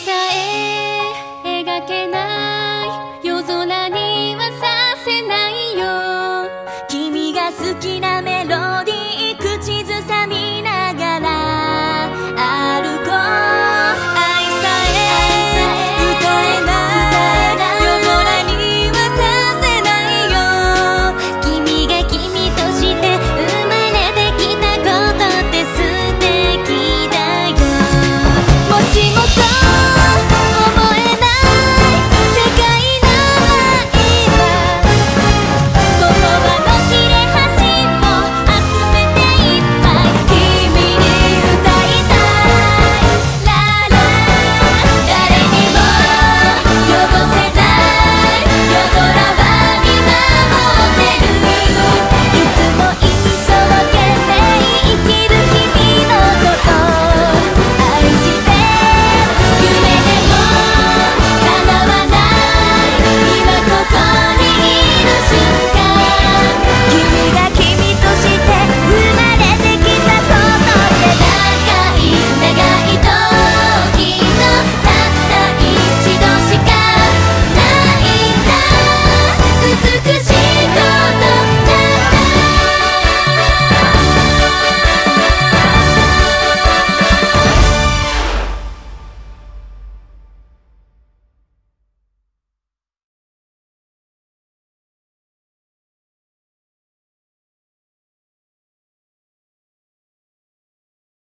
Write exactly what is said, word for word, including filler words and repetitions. さえ描けない